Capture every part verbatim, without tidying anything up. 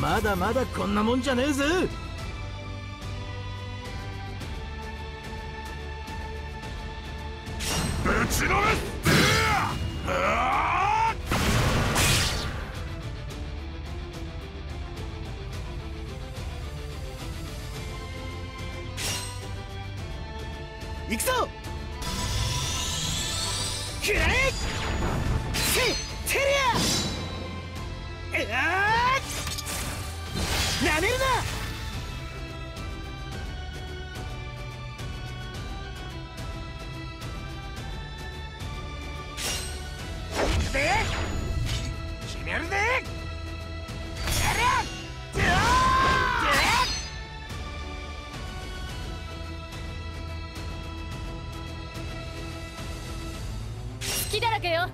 まだまだこんなもんじゃねえぜ。ぶちのめす。行くぞ。くらえ。て、てりゃ。えあ。なめるな。で。決めるぜ。やりゃ。隙だらけよ。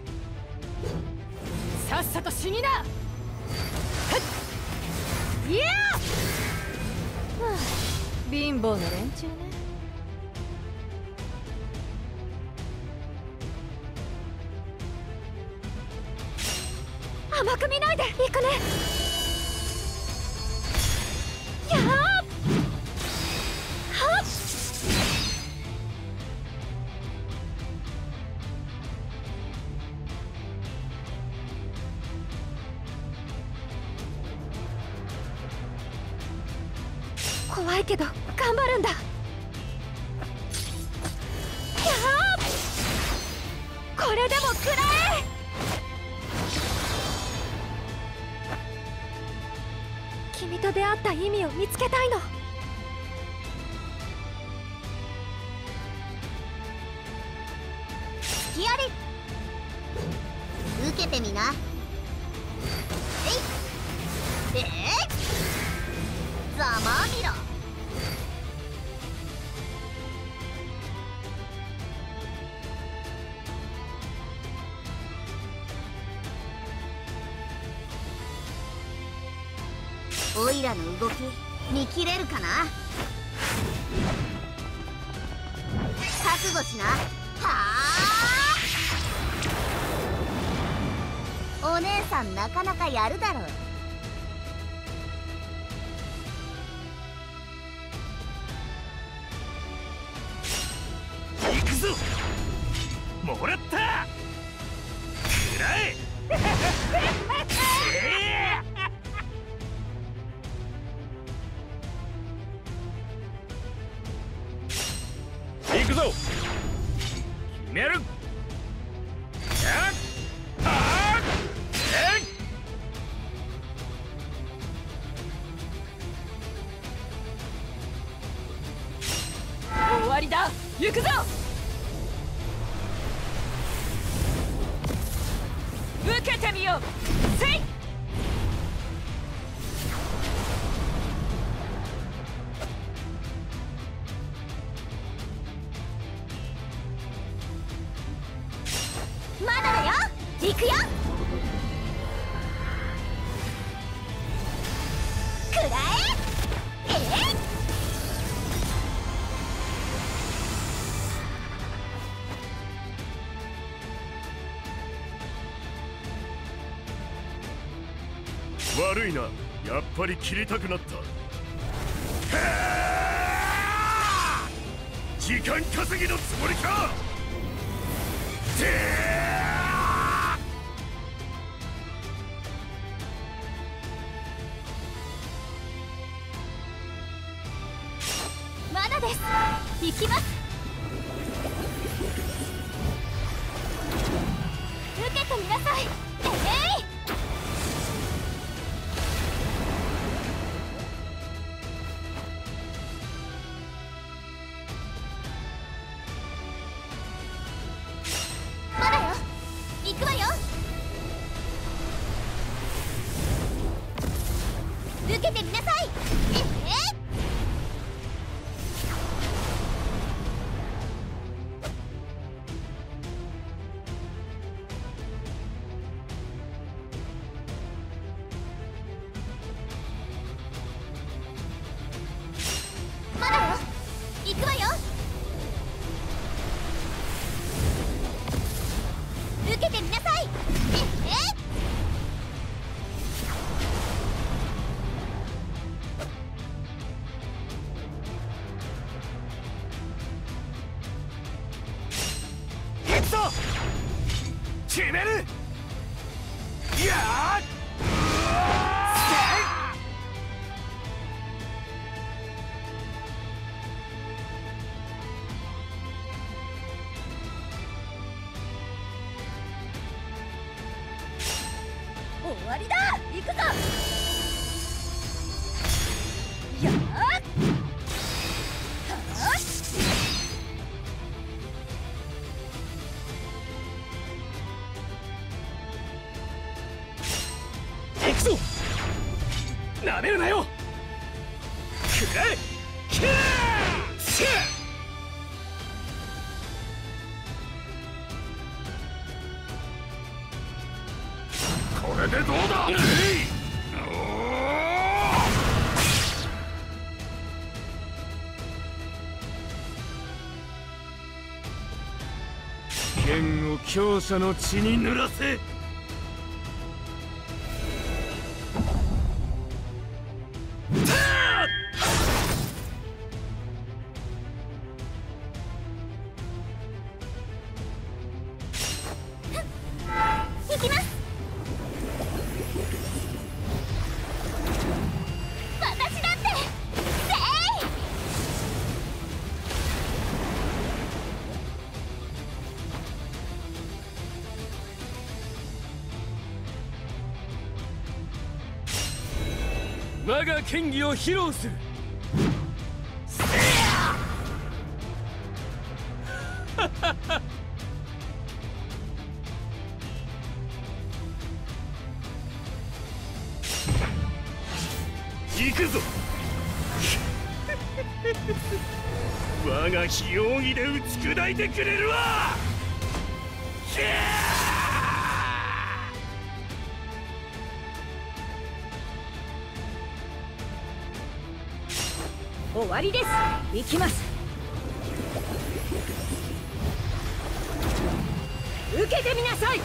さっさと死にな。いや、はあ、貧乏な連中ね。甘く見ないで行くね。やーっはっ怖いけど頑張るんだ。やあ、これでも食らえ。君と出会った意味を見つけたいの。突きあり受けてみな。えいでざまみろ。オイラの動き見切れるかな。覚悟しな。はあ、お姉さんなかなかやるだろう。行くぞ。もらったくらえ。えー行くぞ。決める。終わりだ。行くぞ。受けてみよう。せい。まだだよ。行くよ。くらえ。えい。悪いな、やっぱり切りたくなった。時間稼ぎのつもりか。て行きます。受けてみなさい。えい、まだよ。行くわよ。受けてみなさい。えい。行くわよ。終わりだ。行くぞ。よーし。行くぞ。なめるなよ。くらえ。キャー。これでどうだ。剣を強者の血に濡らせ。行きます。我が剣技を披露する。行くぞ。我が非容疑で打ち砕いてくれるわ。終わりです。行きます。受けてみなさい。てい。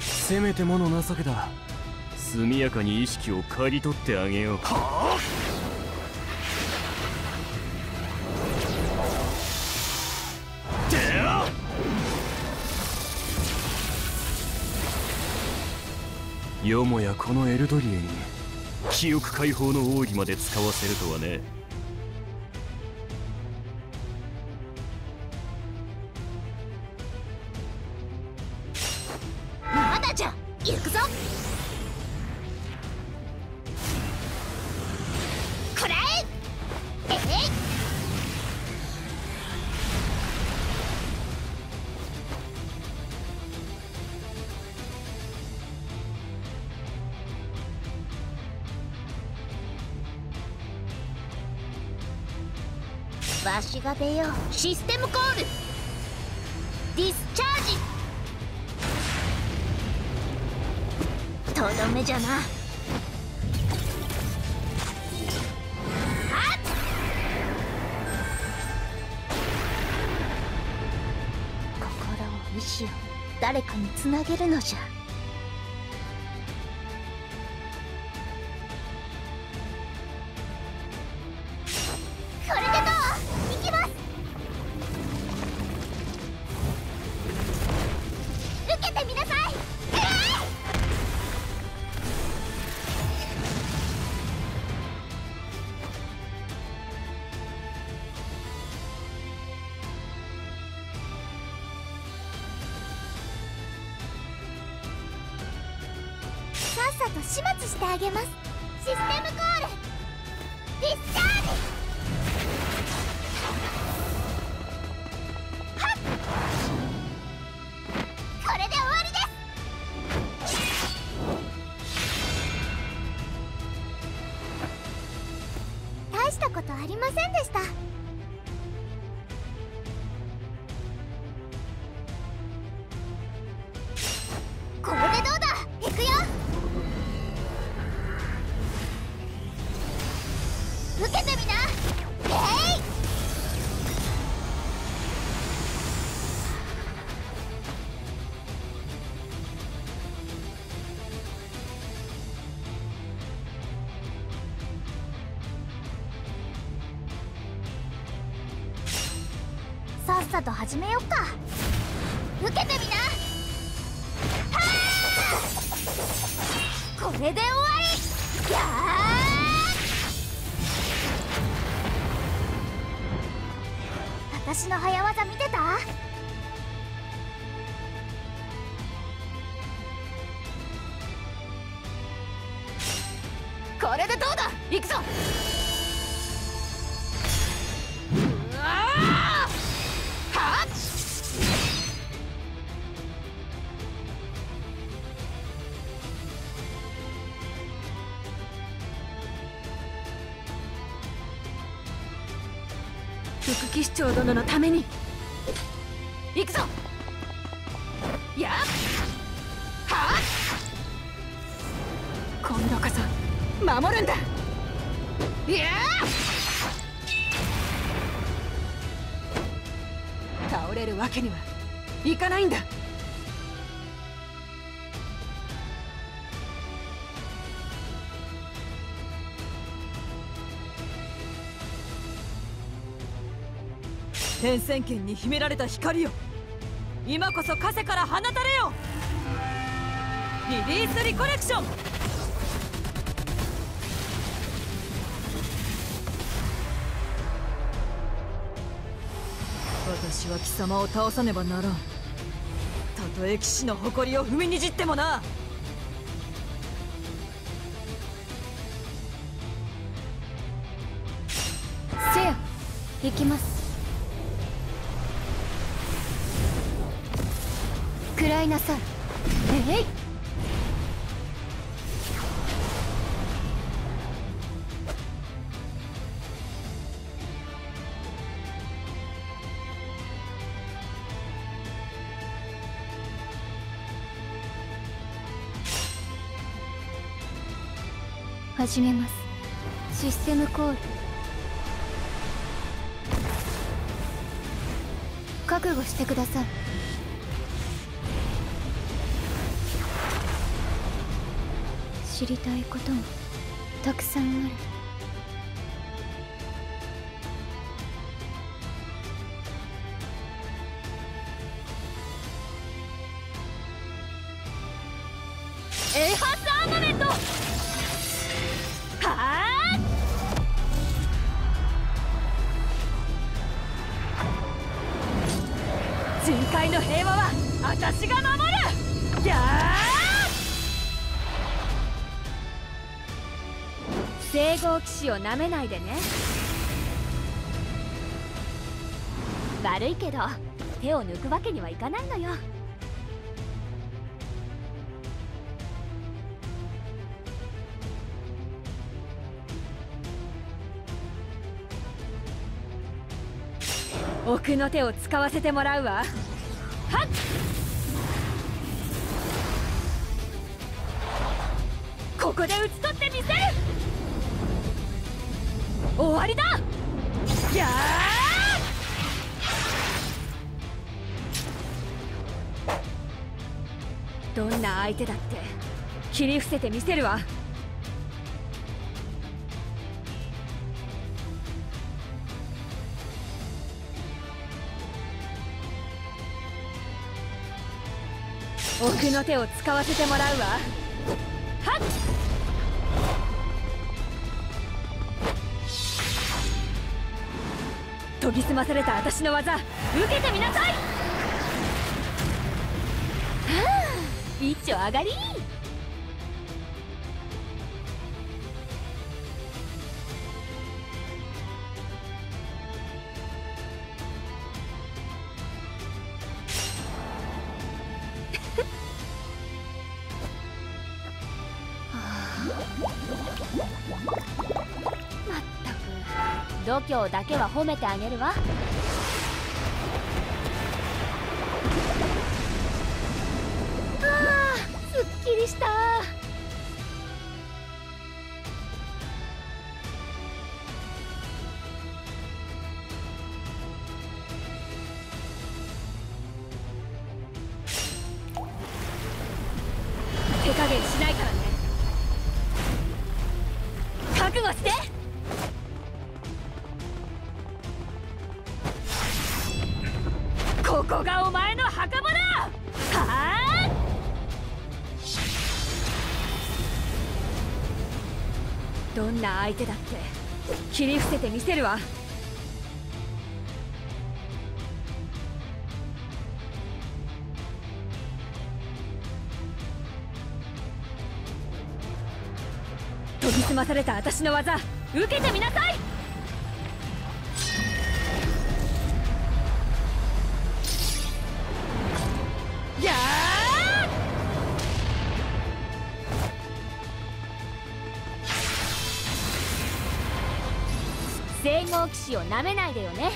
せめてもの情けだ。速やかに意識を刈り取ってあげよう。はあ。よもやこのエルドリエに記憶解放の奥義まで使わせるとはね。まだじゃ。行くぞ。こらえ。ええ。わしが出よう。システムコール。ディスチャージ。とどめじゃな。あっ。心を意志を誰かにつなげるのじゃ。さっさと始末してあげます。システムコール。ディスチャージ。はっ。これで終わりです。大したことありませんでした。これでどうだ。行くよ。受けてみな。えい。さっさと始めよっか。受けてみな。はあ。これで終わり。やー、私の早技見てた？これでどうだ、行くぞ。副騎士長殿のために行くぞ。やっはっ、今度こそ守るんだ。いやー、倒れるわけにはいかないんだ。天戦圏に秘められた光よ、今こそカセから放たれよ。リリースリコレクション、私は貴様を倒さねばならん。たとえ騎士の誇りを踏みにじってもな。せや、行きます。くらいなさい。えい、始めます。システムコール。覚悟してください。知りたいこともたくさんある。エハスアーマメント！人海の平和は私が守る。やー、整合騎士をなめないでね。悪いけど手を抜くわけにはいかないのよ。奥の手を使わせてもらうわ。はっ、ここで打ち取ってみせる。終わりだ。やー、どんな相手だって切り伏せてみせるわ。奥の手を使わせてもらうわ。はっ、研ぎ澄まされた私の技、受けてみなさい。はあ、一丁上がり。まったく、度胸だけは褒めてあげるわ。あー、すっきりした。手加減しないからね。覚悟して。ここがお前の墓場だ。はあ、どんな相手だって切り伏せてみせるわ。研ぎ澄まされた私の技、受けてみなさい。やー！西郷騎士をなめないでよね。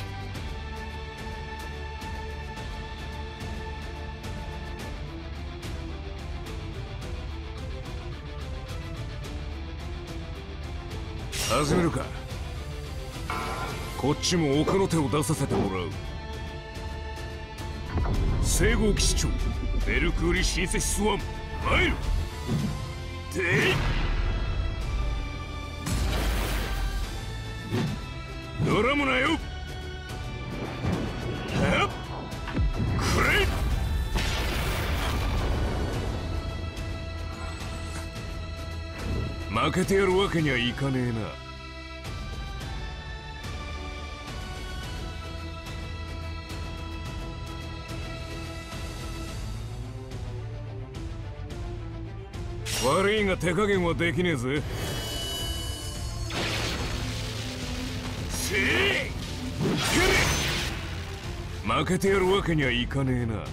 始めるか。こっちも奥の手を出させてもらう。西郷騎士長ベルクーリシンセシスワン参る。でドラムなよ。はっくれい。負けてやるわけにはいかねえな。悪いが手加減はできねえぜ。せい！負けてやるわけにはいかねえな。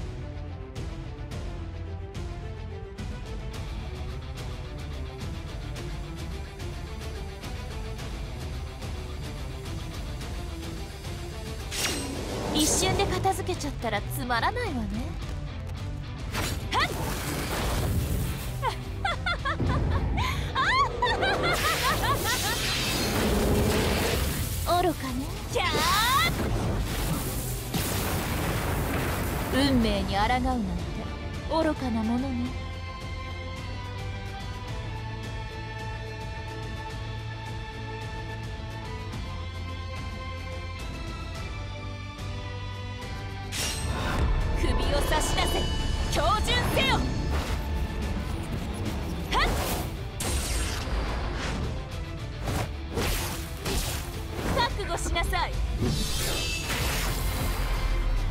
一瞬で片付けちゃったらつまらないわね。愚かね。じゃあ運命に抗うなんて愚かなものね。差し出せ、強靭せよ。はっ覚悟しなさい。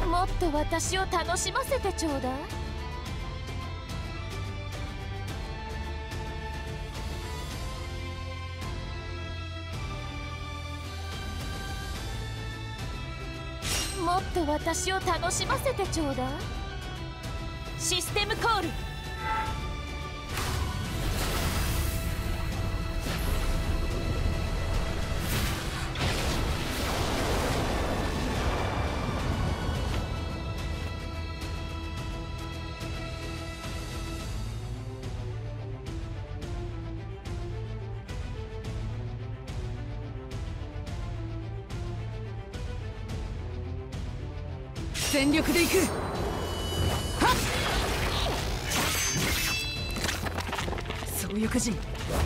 もっと私を楽しませてちょうだい。もっと私を楽しませてちょうだい。システムコール。全力で行く。右翼陣、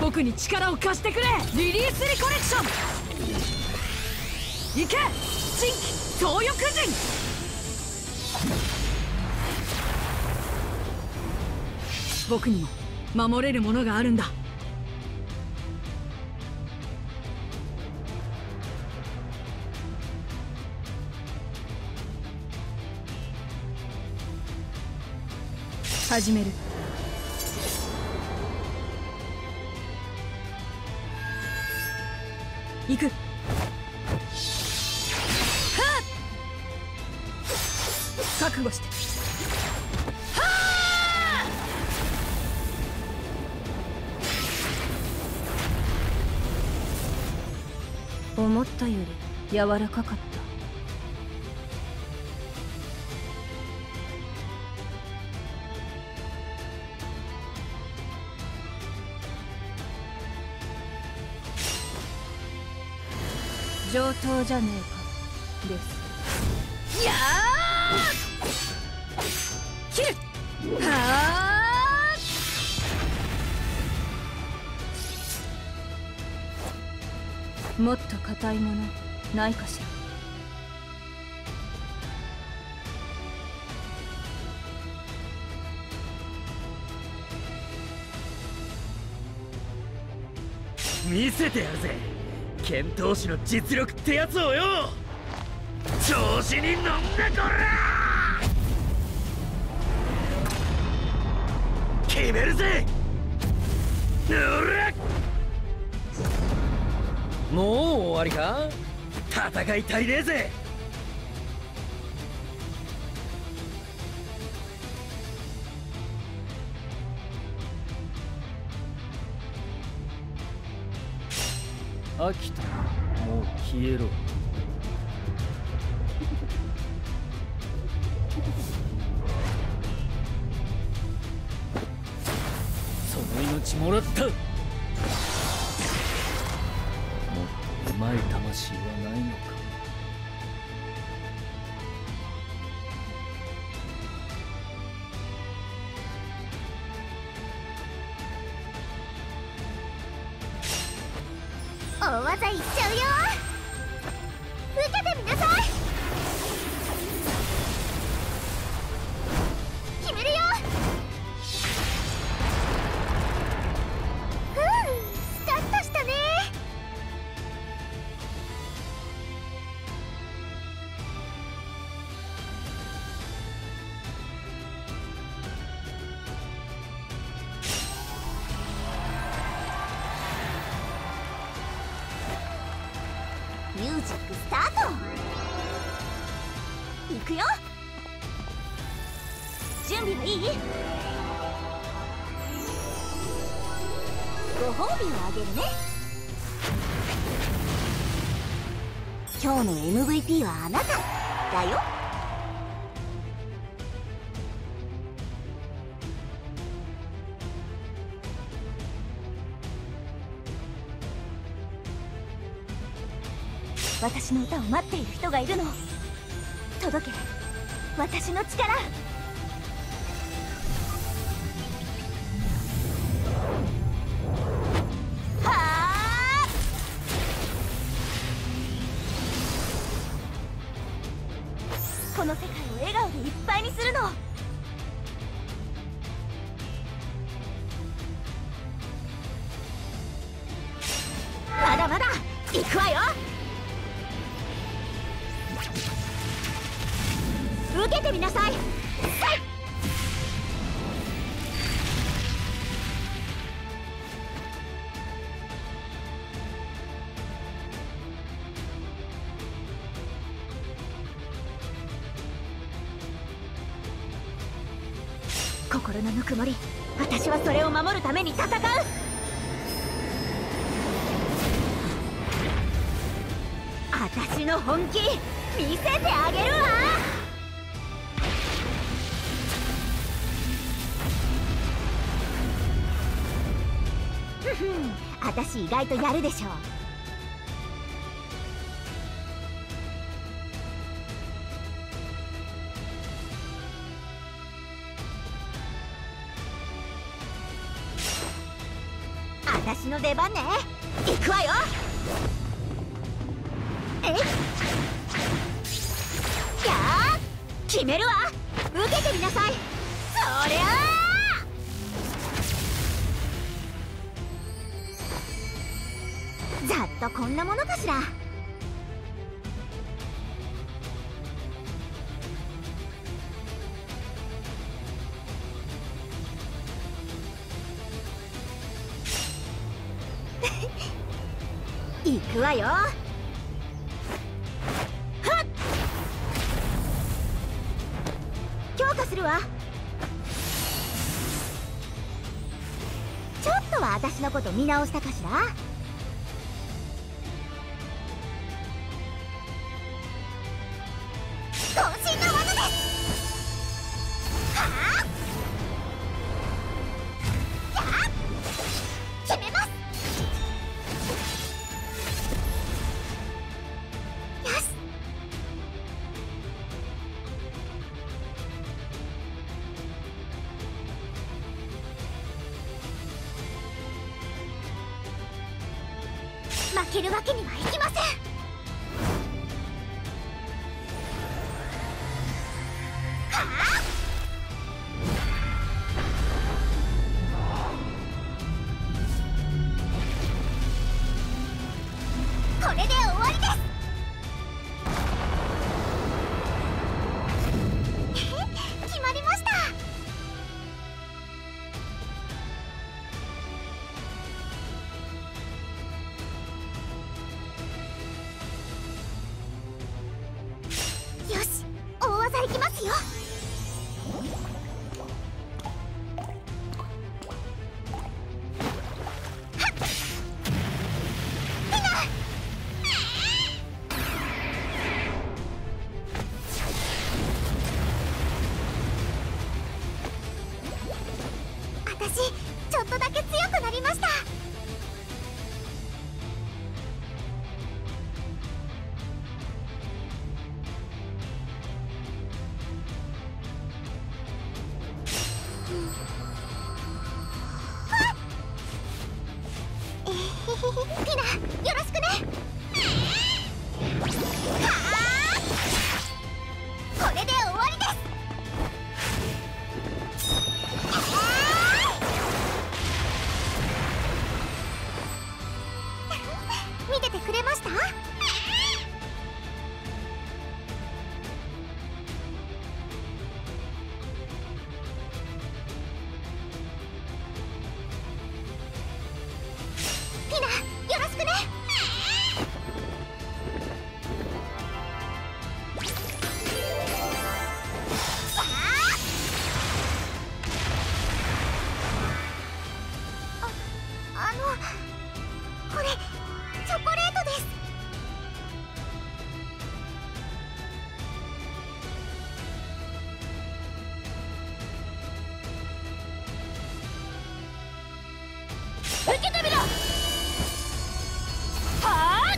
僕に力を貸してくれ。リリースリコレクション。行け新規東翼陣。僕にも守れるものがあるんだ。始める。行く。覚悟して。はあ！思ったより柔らかかった。上等じゃねえかです。やー！切る！はー！もっと硬いものないかしら。見せてやるぜ、剣闘士の実力ってやつをよ。調子に乗んなこら。決めるぜ。もう終わりか。戦いたいねえぜ。飽きた、もう消えろ。その命もらった。もっとうまい魂はないのか。大技いっちゃうよ。受けてみなさい。決めるよ。ふう、スカッとしたね。ミュージックスタート。行くよ。準備はいい？ご褒美をあげるね。今日の エムブイピー はあなただよ。私の歌を待っている人がいるの。届け、私の力。この世界を笑顔でいっぱいにするの。まだまだ行くわよ。受けてみなさい。心のぬくもり、私はそれを守るために戦う。私の本気見せてあげるわ。私意外とやるでしょう。私の出番ね。行くわよ。えっ、じゃあ決めるわ。受けてみなさい。そりゃあざっとこんなものかしら。行くわよ。はっ、強化するわ。ちょっとは私のこと見直したかしら。渾身の技です。はあ。じゃあ決めます。よし。負けるわけにはいきません。れで終わりです決まりました。よし、大技いきますよ。受けてみろ。はあ、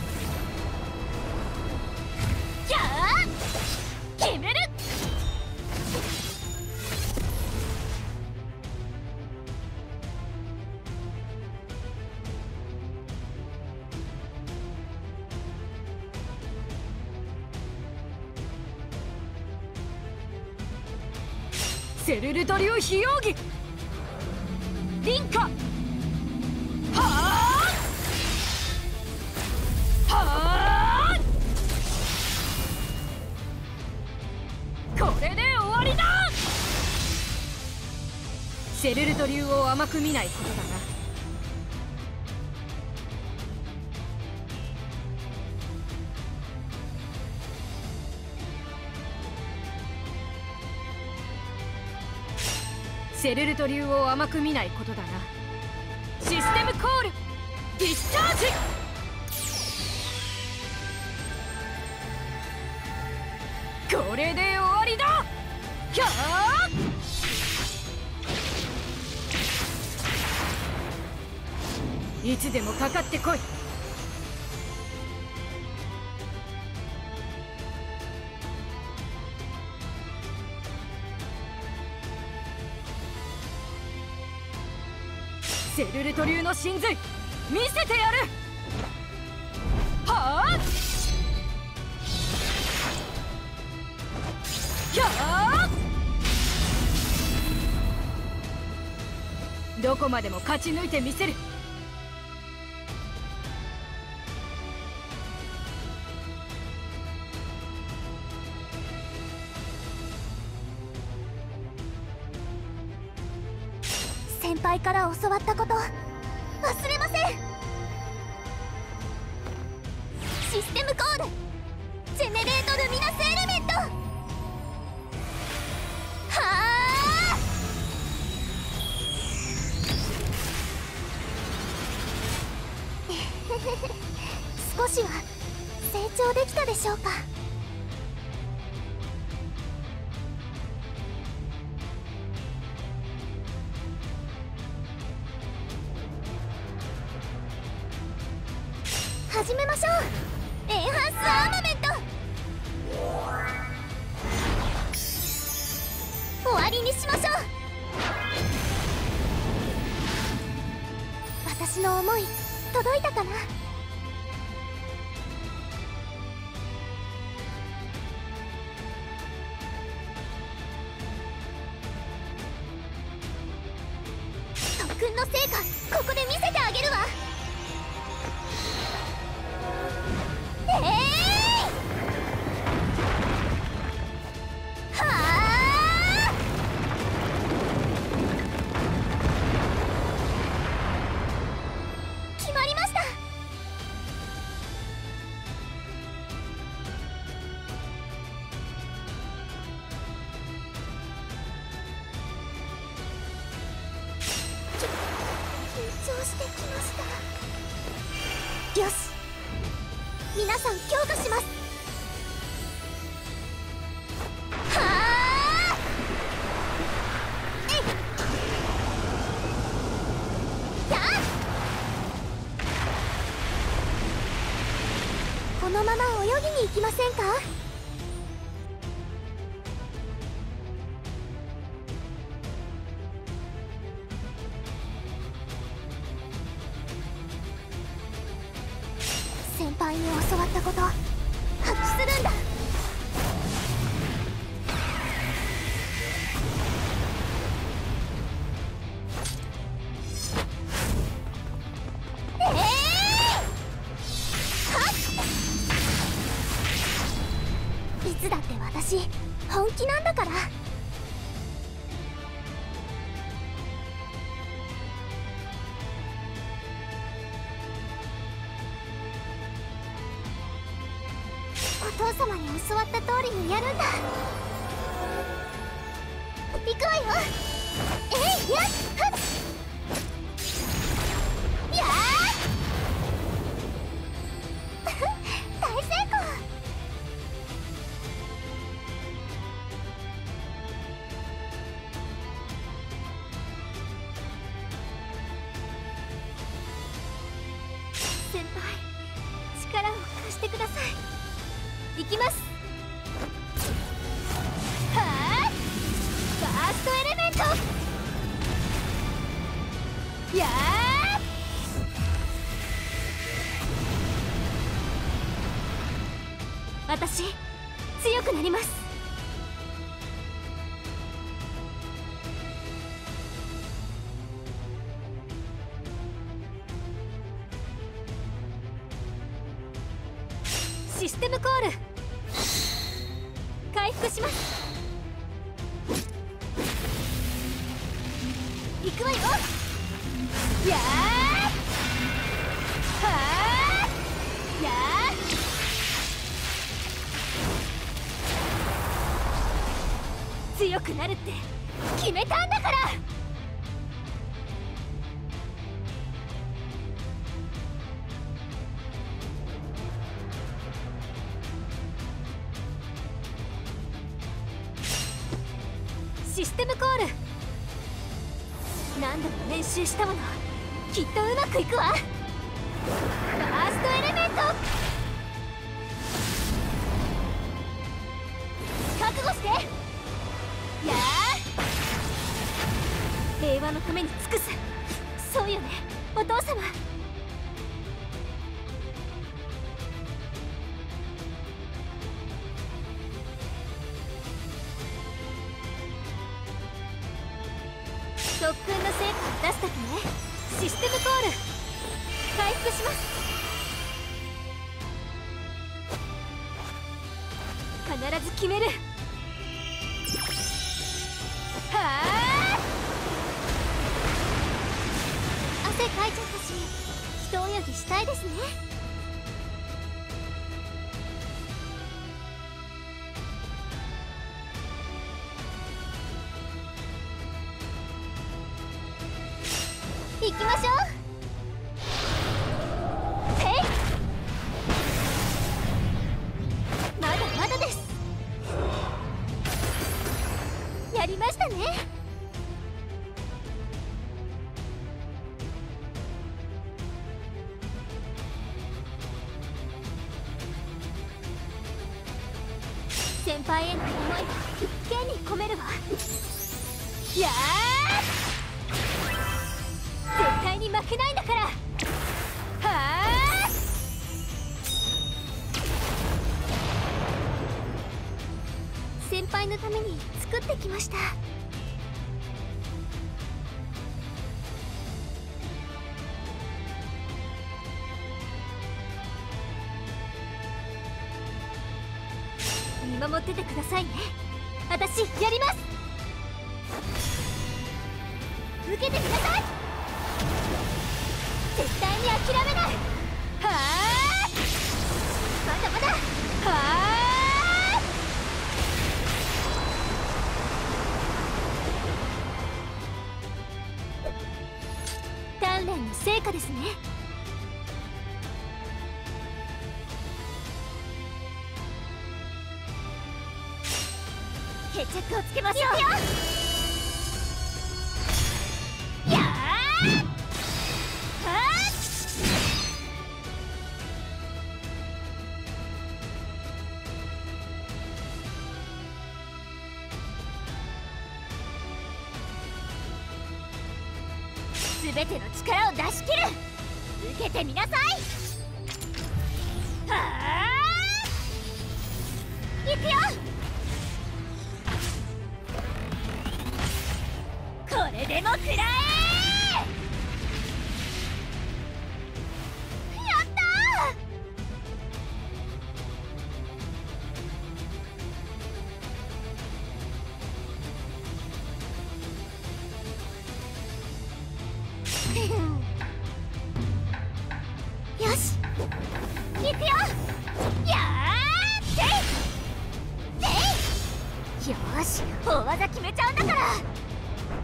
じゃあ決める。セルルト流飛揚儀リンカセルルト流を甘く見ないことだな。セルルト流を甘く見ないことだな。システムコールディスチャージ。これで終わりだ。ひゃーいつでもかかってこい。セルルト流の神髄見せてやる。はあひゃあどこまでも勝ち抜いてみせる。先輩から教わったこと忘れません。システムコールジェネレートルミナスエレメント。はあ少しは成長できたでしょうか。始めましょう。エンハンスアーマメント。終わりにしましょう。私の思い届いたかな。特訓の成果ここで見せてあげるわ。決まりました。緊張してきました。よし、皆さん強化します。このまま泳ぎに行きませんか？先輩に教わったこと発揮するんだ。だって私本気なんだから。お父様に教わった通りにやるんだ。行くわよ。えいやっ先輩、力を貸してください。行きます。はーい、ファーストエレメント。やー、私強くなります。システムコール回復します。行くわよ。やーはーやー、強くなるって決めたんだから。システムコール、何度も練習したもの、きっとうまくいくわ。ファーストエレメント覚悟して。やー、平和のために尽くす。そうよね、お父様。特訓の成果を出すときね。システムコール回復します。必ず決める。はー、汗かいちゃったし、一泳ぎしたいですね。行きましょう。へい、まだまだです。やりましたね。先輩への思いは剣に込めるわ。やー、絶対に負けないんだから。はー、先輩のために作ってきました。見守っててくださいね。私やります。受けてください。絶対に諦め訓練の成果ですね。決着をつけましょう。 全ての力を出し切る。受けてみなさい。はーいくよ。これでも食らえ。やったー。大技決めちゃうんだから。はあ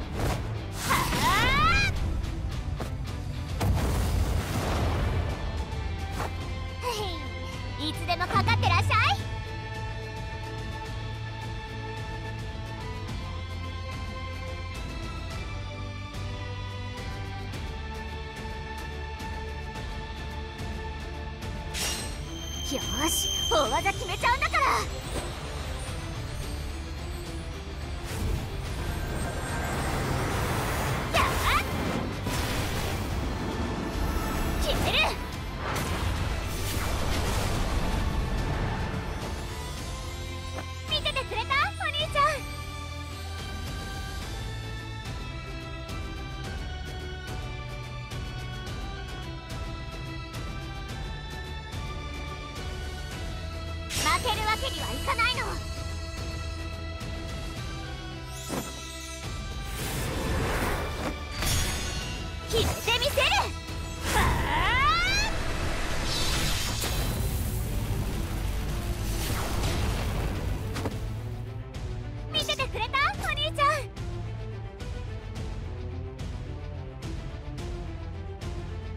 いつでもかかってらっしゃい。よし、大技決めちゃうんだから。 負けるわけにはいかないの。決めてみせる。はー見ててくれたお兄ちゃん。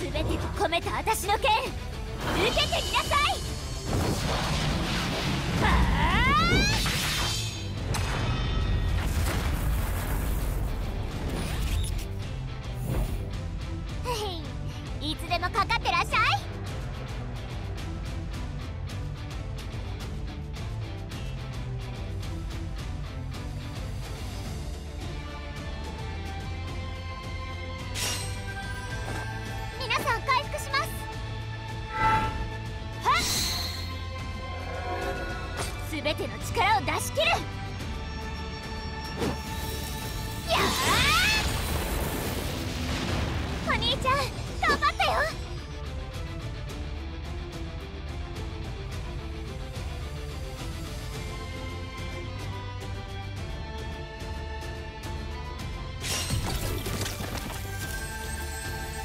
全てを込めた私の剣、受けてみなさい。はーいつでもかかってらっしゃい。全ての力を出し切る。やあお兄ちゃん頑張ったよ。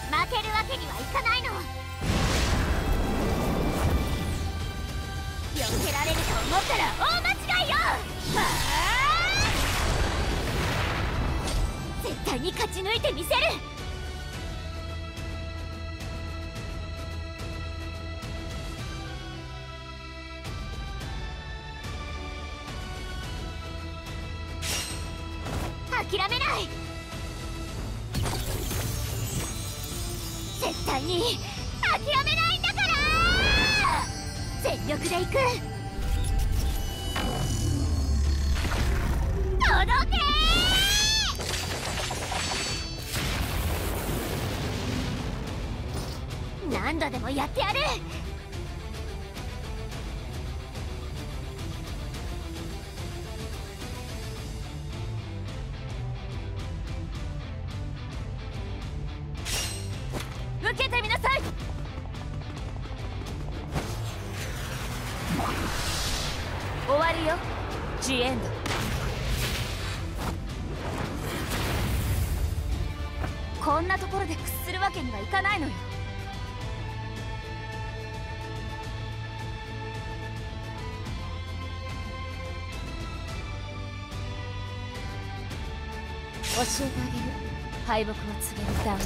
負けるわけにはいかないの。避けられると思ったら大間違いよ。絶対に勝ち抜いてみせる。諦めない。絶対に諦めないんだから。 全力で行く。届けー。何度でもやってやる。受けてみなさい。 終わるよ。ジエンド。こんなところで屈するわけにはいかないのよ。教えてあげる。敗北を告げる弾丸の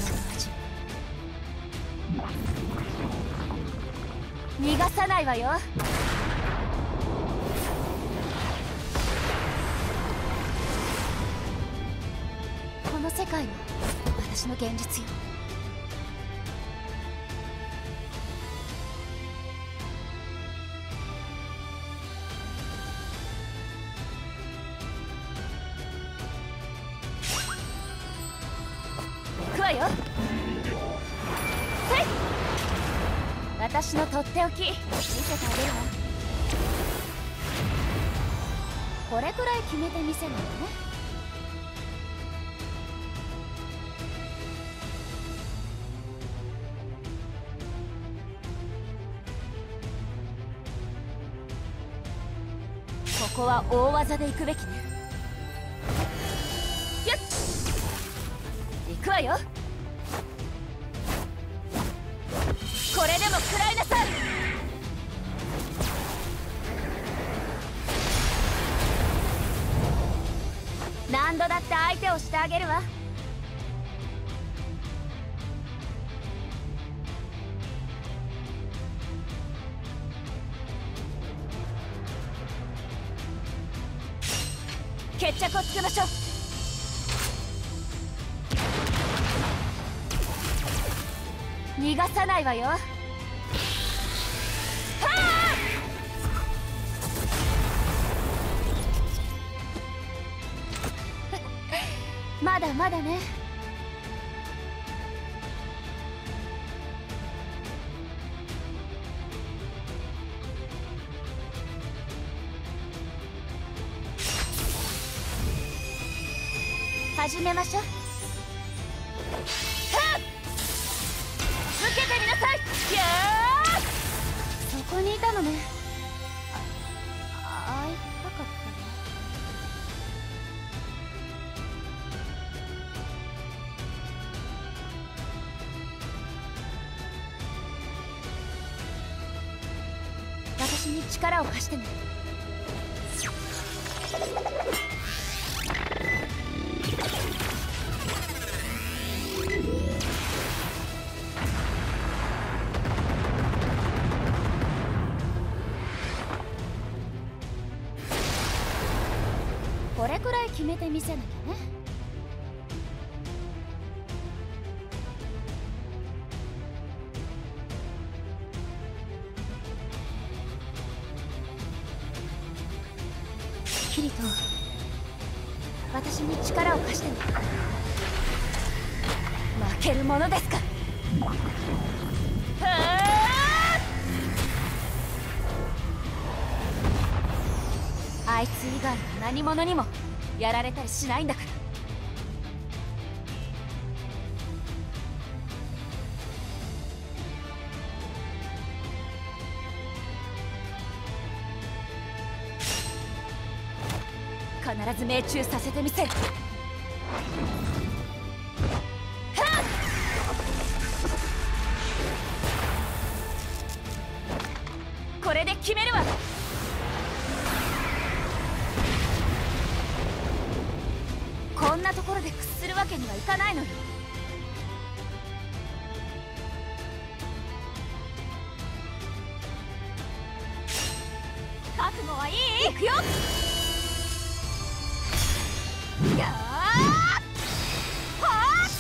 味。逃がさないわよ。この世界は私の現実よ。私のとっておき見せてあげるわ。これくらい決めてみせるのね。ここは大技で行くべきね。よっ、行くわよ。これでも食らいなさい。何度だって相手をしてあげるわ。決着をつけましょう。逃がさないわよ。はあ！まだまだね。始めましょう。ここにいたのね。あ、会いたかったね。私に力を貸してね。これくらい決めてみせなきゃね。キリト、私に力を貸してね。負けるものですか。あいつ以外の何者にもやられたりしないんだから。必ず命中させてみせる。これで決めるわ。こんなところで屈するわけにはいかないのよ。覚悟はいい？行くよ。やー！はー！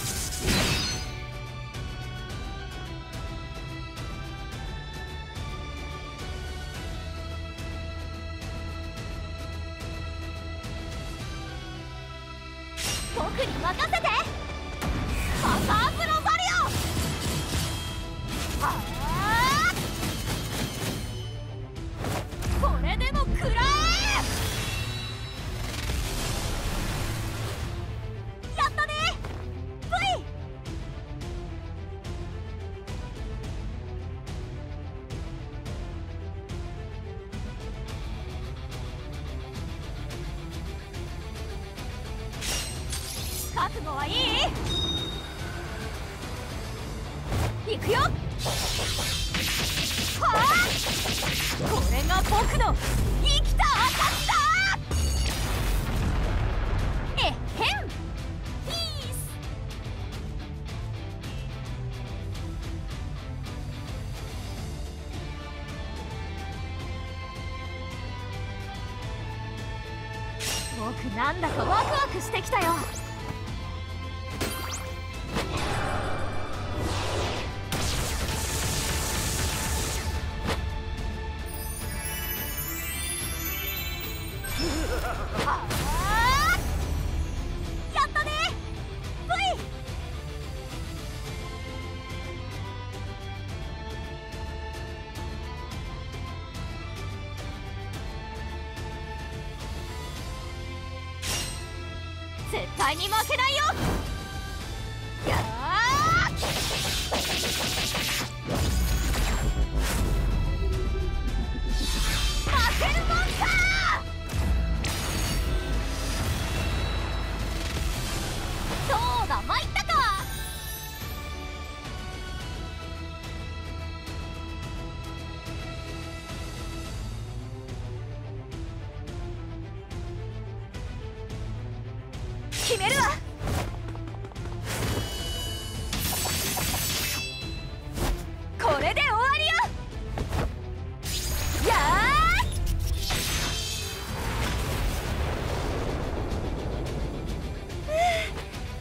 僕に任せて！サターズロザリオ！はー！これでも食らえ！覚悟はいい？行くよ。はあ！これが僕の生きた証だ！えっへん！僕なんだかワクワクしてきたよ。絶対に負けないよ。やー負けるもんかー。そうだ、参ったか。決めるわ。これで終わりよ。やー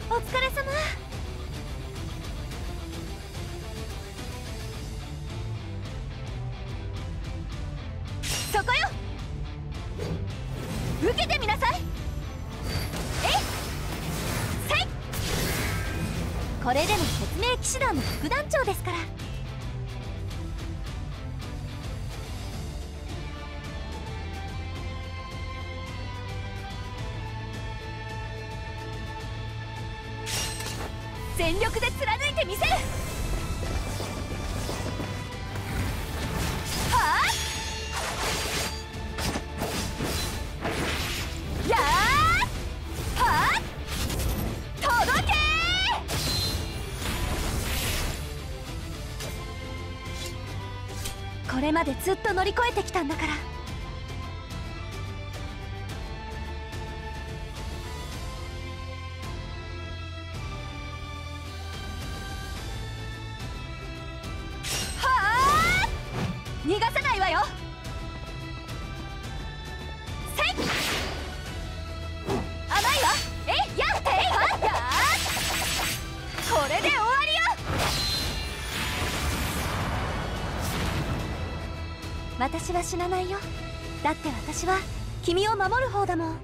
お疲れ様。そこよ、受けてみなさい。これでも説明騎士団の副団長ですから。全力で貫いてみせる。はあ、やあこれまでずっと乗り越えてきたんだから。はあ、逃がさないわよ。せい甘いわ。えいやっていはやー、これで終わりよ。私は死なないよ。だって私は君を守る方だもん。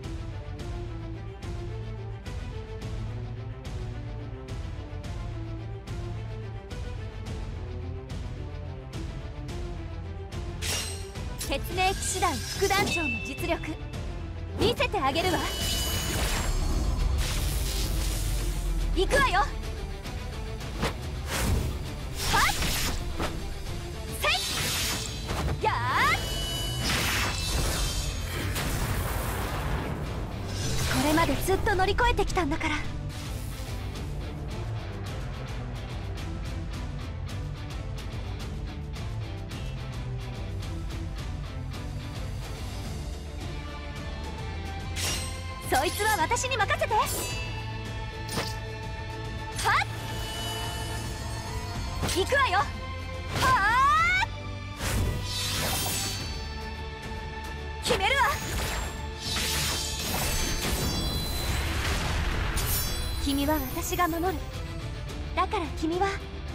血明騎士団副団長の実力見せてあげるわ。行くわよ。これまでずっと乗り越えてきたんだから。そいつは私に任せて。はっ、行くわよ。はあ、決めるわ。君は私が守る。だから君は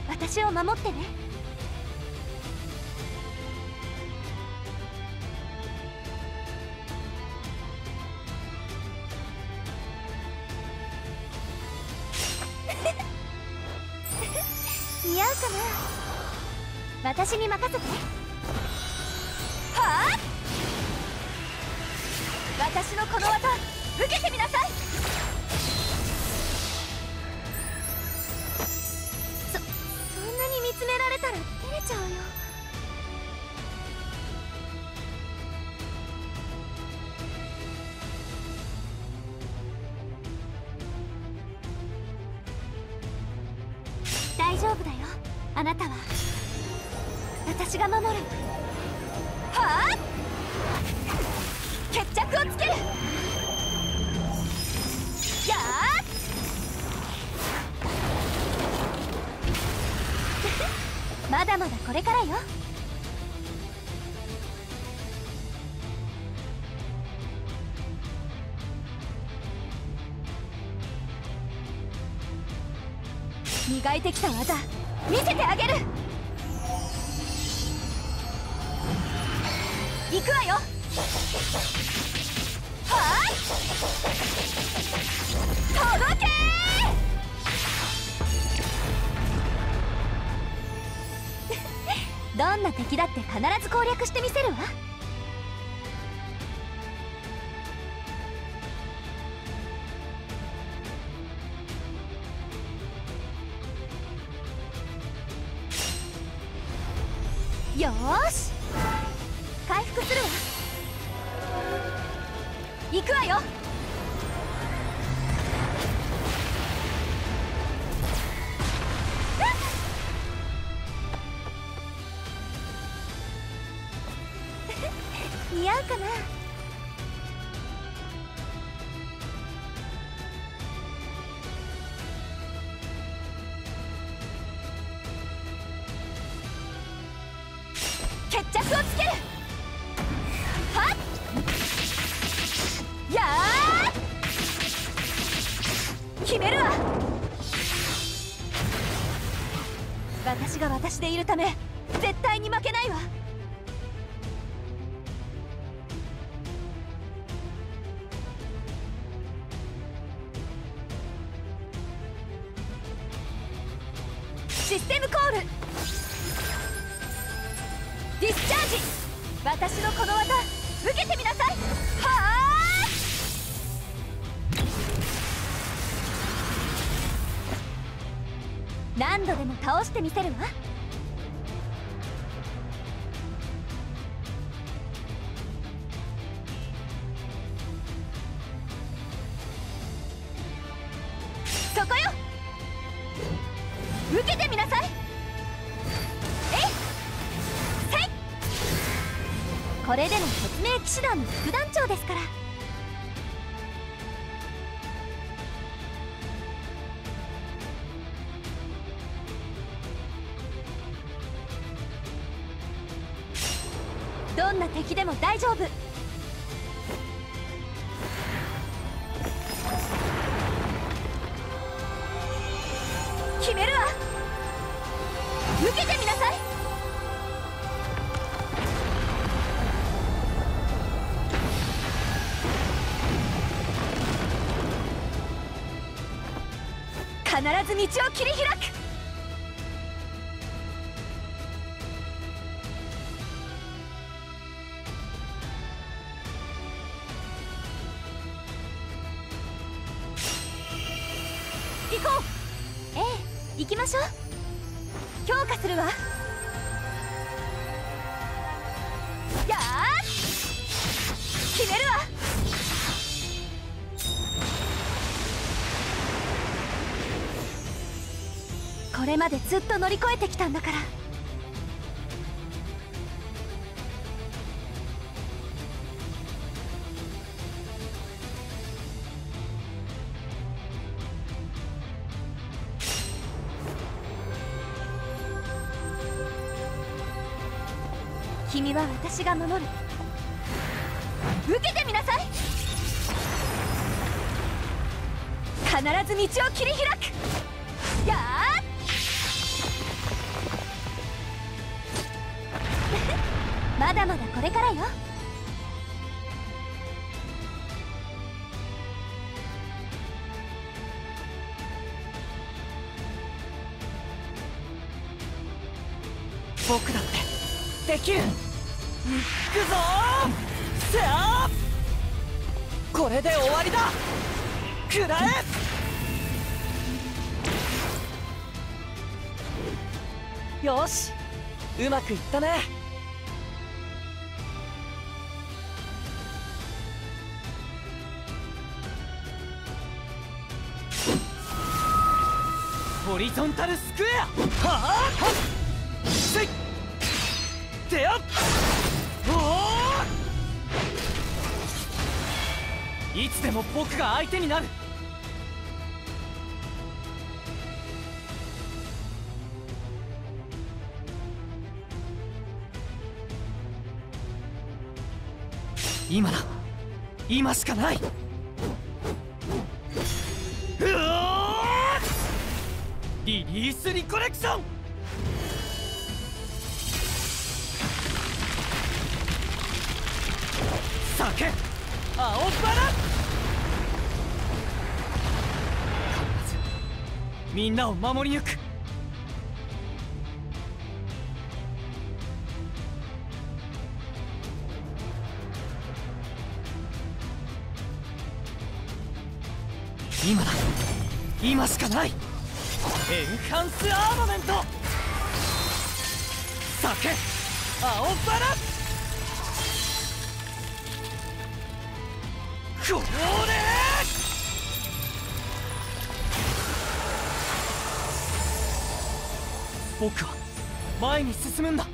私を守ってね。似合うかな。私に任せて。はあ、私のこの技受けてみなさい。ちゃうよ。大丈夫だよ。あなたは私が守る。はあ、決着をつける。やあまだまだこれからよ。磨いてきた技見せてあげる。行くわよ。はーい、届けーどんな敵だって必ず攻略してみせるわ。よーし、回復するわ。行くわよ。似合うかな。決着をつける。はっ、やー、決めるわ。私が私でいるため絶対に負けないわ。システムコール、ディスチャージ。私のこの技受けてみなさい。はーい、何度でも倒してみせるわ。そこよ、受けてみなさい。これでも突明騎士団の副団長ですから。どんな敵でも大丈夫。決めるわ。受けてみなさい。必ず道を切り開く。行こう。ええ、行きましょう。強化するわ。やーし、決めるわ。これまでずっと乗り越えてきたんだから。君は私が守る。受けてみなさい。必ず道を切り開く。やー、まだまだこれからよ。僕だってできる。いくぞー、せやー、これで終わりだ。くらえ。よし、うまくいったね。ホリゾンタルスクエア。はあ、せいであっ、おー、いつでも僕が相手になる。今だ、今しかない。リリースリコレクション。酒青バラ。みんなを守り抜く。今だ、今しかない。エンハンスアーマメント。酒青バラこれ。僕は前に進むんだ。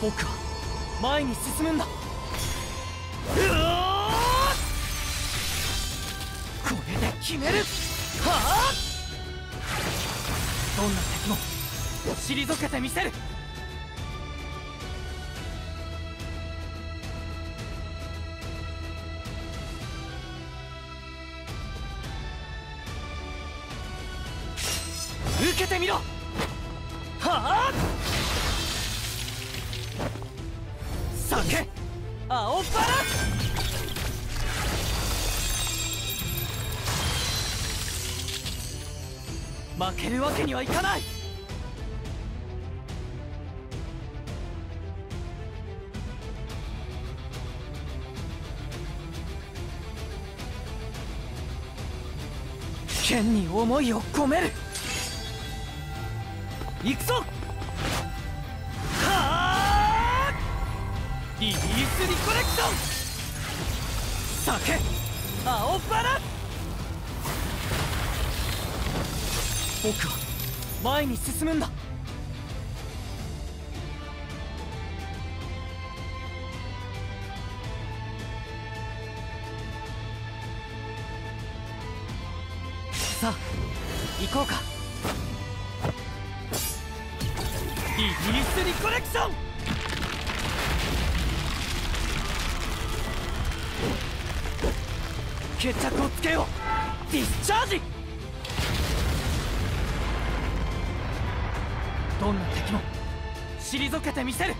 僕は前に進むんだ。うわー！これで決める。はあ！どんな敵も退けてみせる。受けてみろ。はあ！酒青バラ負けるわけにはいかない。剣に思いを込める。行くぞ。はあ！リリースリコレクション。酒青バラ。僕は前に進むんだ。さあ行こうか。リリースリコレクション。決着をつけよう。ディスチャージ。どんな敵も退けてみせる。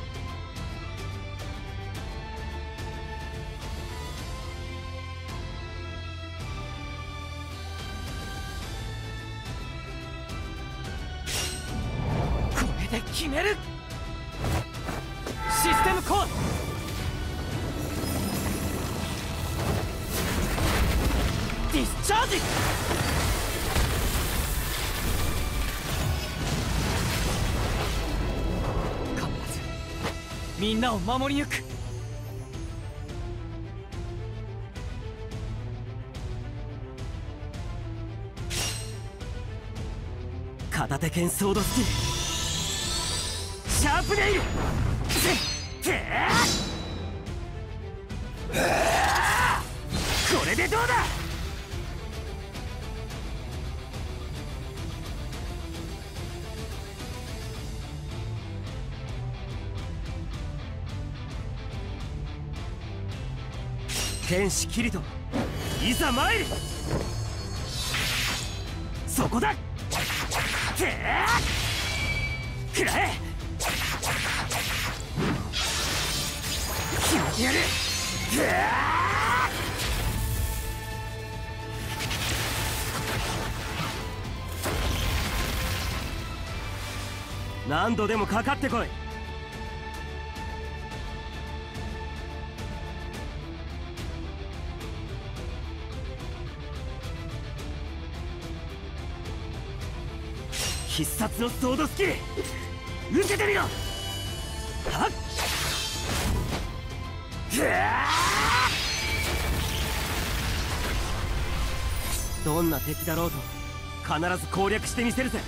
決める。システムコール。ディスチャージ。必ずみんなを守り抜く。片手剣ソードスキルシャープネイル。これでどうだ。天使キリトいざ参る。そこだ。くらえ。やる。何度でもかかってこい。必殺のソードスキル受けてみろ。はっどんな敵だろうと必ず攻略してみせるぜ。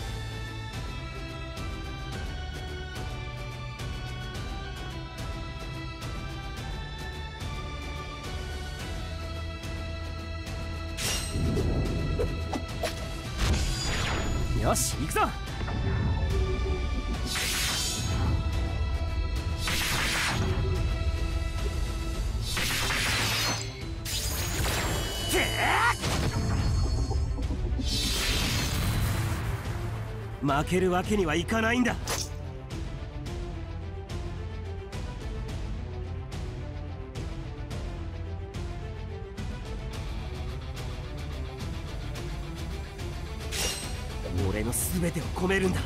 よし行くぞ。負けるわけにはいかないんだ。俺の全てを込めるんだ。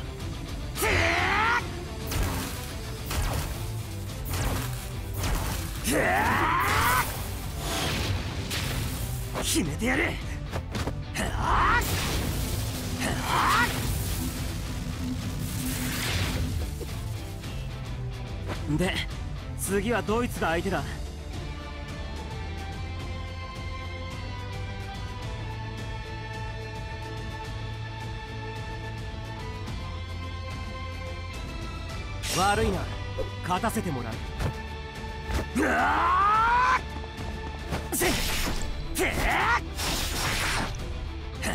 決めてやる。で、次はドイツが相手だ。悪いな、勝たせてもらう。うわー！せっ！へー！へ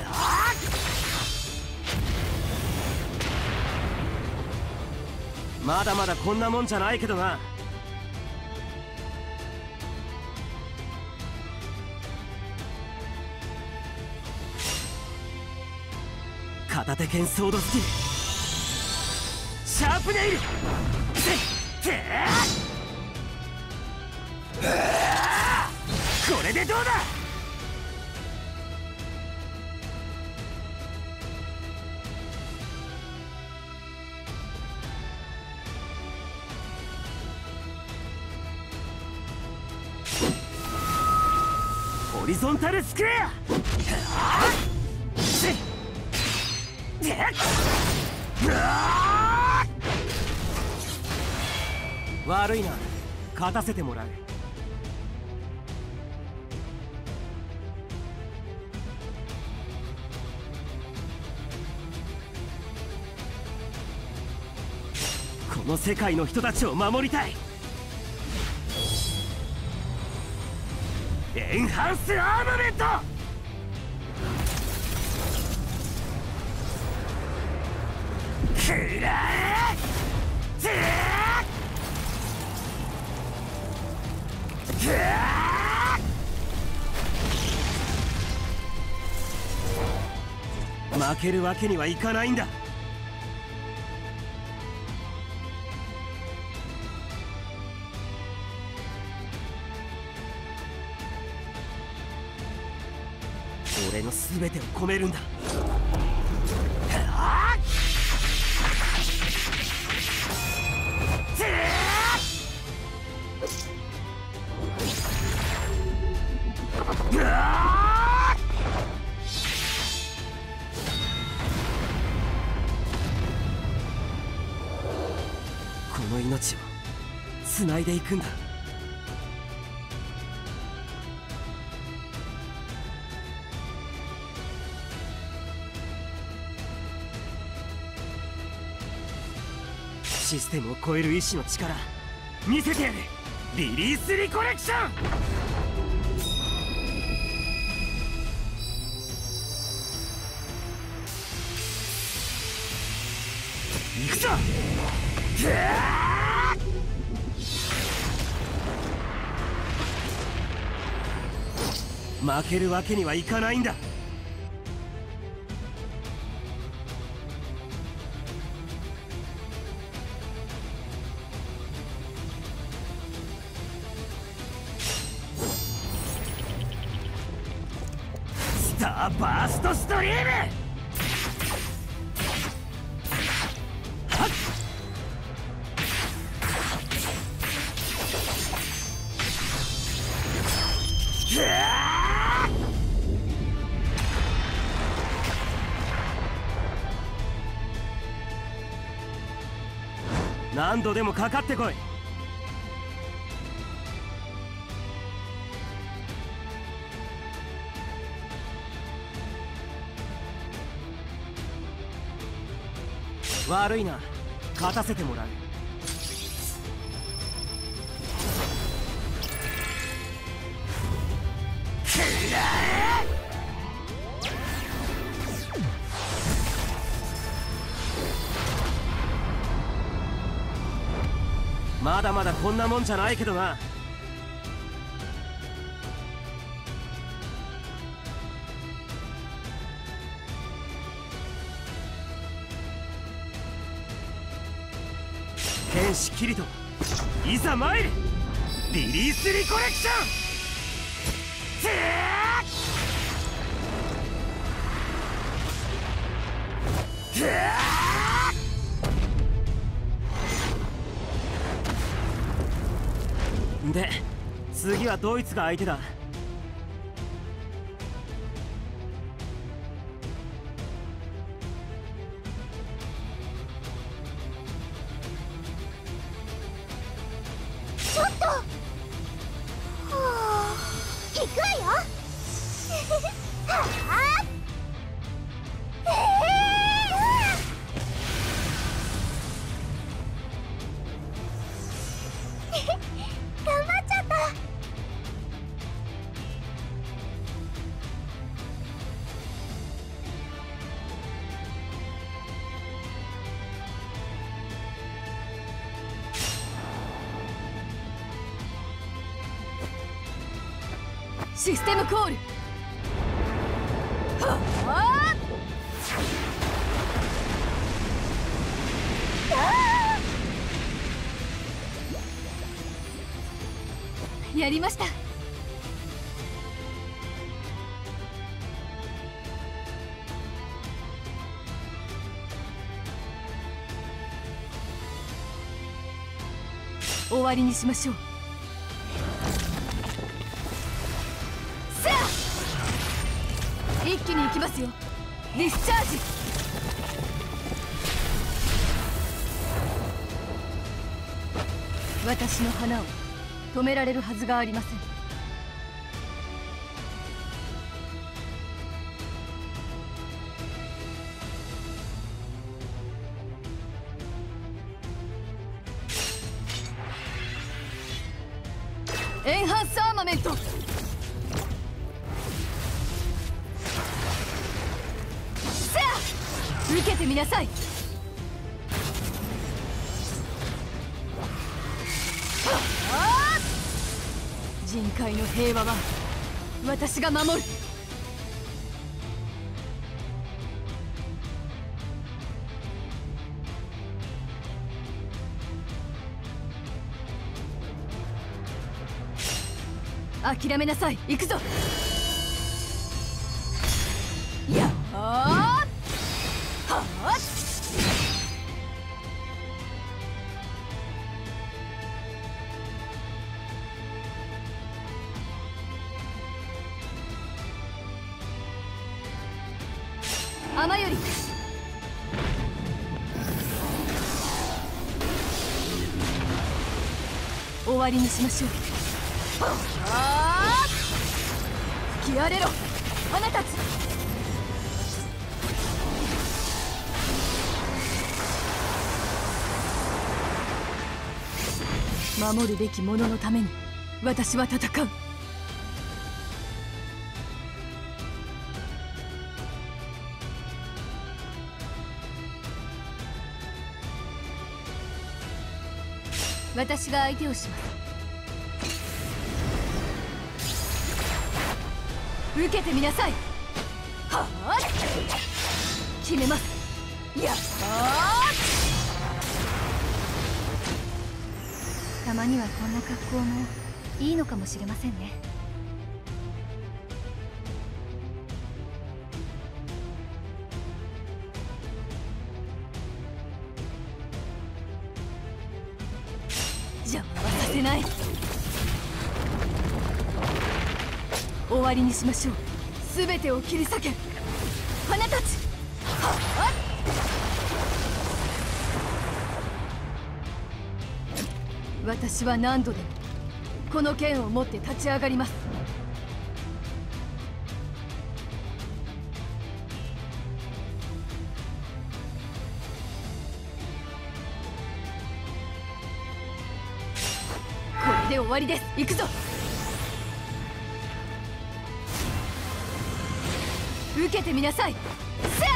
ー！まだまだこんなもんじゃないけどな。片手剣ソードスキルシャープネイル！これでどうだ！ホリゾンタルスクエア！悪いな、勝たせてもらう。この世界の人たちを守りたい。エンハンスアーマメント！くらえ！負けるわけにはいかないんだ。俺の全てを込めるんだ。この命を繋いでいくんだ。システムを超える意志の力見せてやる。リリースリコレクション！行くぞ！負けるわけにはいかないんだ。スターバーストストリーム！何度でもかかってこい。悪いな、勝たせてもらう。まだまだこんなもんじゃないけどな。天使キリト、いざ参る。リリースリコレクション。へーへーで、次はドイツが相手だ。ちょっと、はあ、行くわよ。はあ、システムコール。はあ、やりました。終わりにしましょう。一気に行きますよ。ディスチャージ。私の花を止められるはずがありません。エンハンスアーマメント。受けてみなさい。人海の平和は私が守る。諦めなさい。行くぞ。やあ、雨より終わりにしましょう。吹き荒れろ、花たち。守るべきもののために私は戦う。私が相手をします。受けてみなさい。はあ、決めます。やったー。たまにはこんな格好もいいのかもしれませんね。邪魔はさせない。終わりにしましょう。全てを切り裂け、花たち。はっ、私は何度でもこの剣を持って立ち上がります。これで終わりです。行くぞ。受けてみなさい。せや！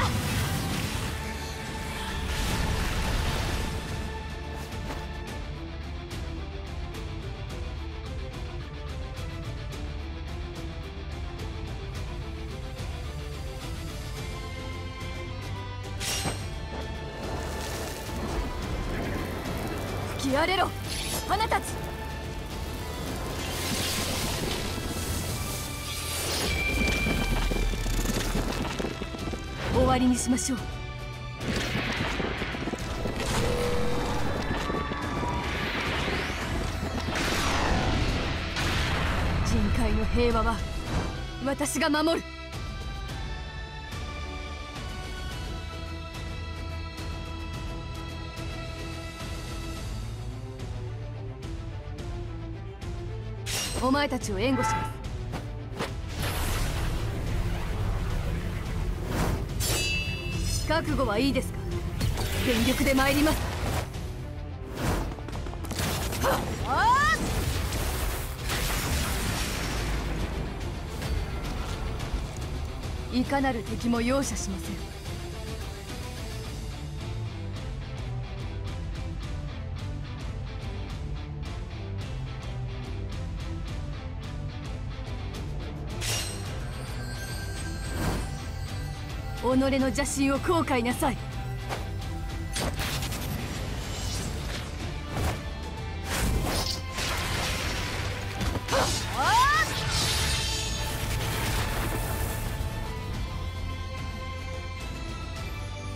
き荒れろ花たち。終わりにしましょう。人界の平和は私が守る。お前たちを援護します。覚悟はいいですか？全力で参ります。いかなる敵も容赦しません。己の邪心を後悔なさい。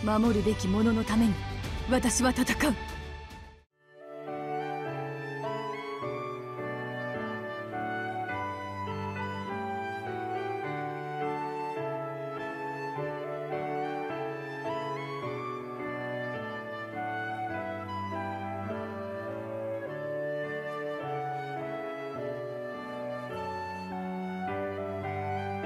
守るべき者のために私は戦う。